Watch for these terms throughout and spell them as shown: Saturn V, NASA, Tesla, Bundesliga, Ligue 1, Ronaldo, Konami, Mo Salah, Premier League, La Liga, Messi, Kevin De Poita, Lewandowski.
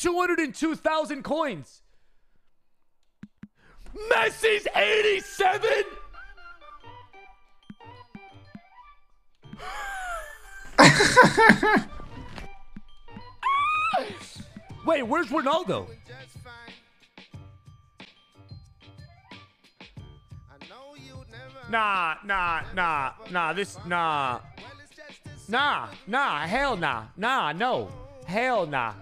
202,000 coins. Messi's 87. Wait, where's Ronaldo? Nah, hell nah.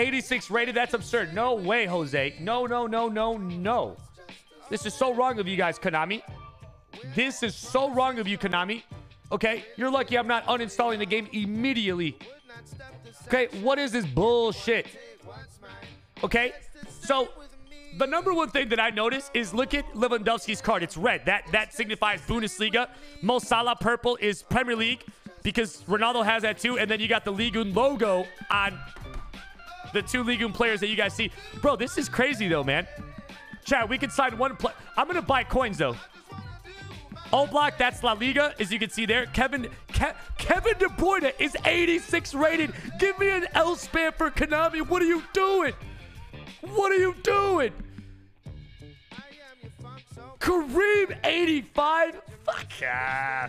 86 rated, that's absurd. No way, Jose. No. This is so wrong of you guys, Konami. This is so wrong of you, Konami. Okay, you're lucky I'm not uninstalling the game immediately. Okay, what is this bullshit? Okay, so the number one thing that I notice is look at Lewandowski's card. It's red. That signifies Bundesliga. Mo Salah purple is Premier League because Ronaldo has that too. And then you got the Ligue 1 logo on the two Ligue 1 players that you guys see. Bro, this is crazy though, man. Chat, we can sign one play. I'm going to buy coins though. O block, that's La Liga, as you can see there. Kevin De Poita is 86 rated. Give me an L spam for Konami. What are you doing? What are you doing? Kareem 85? Fuck yeah.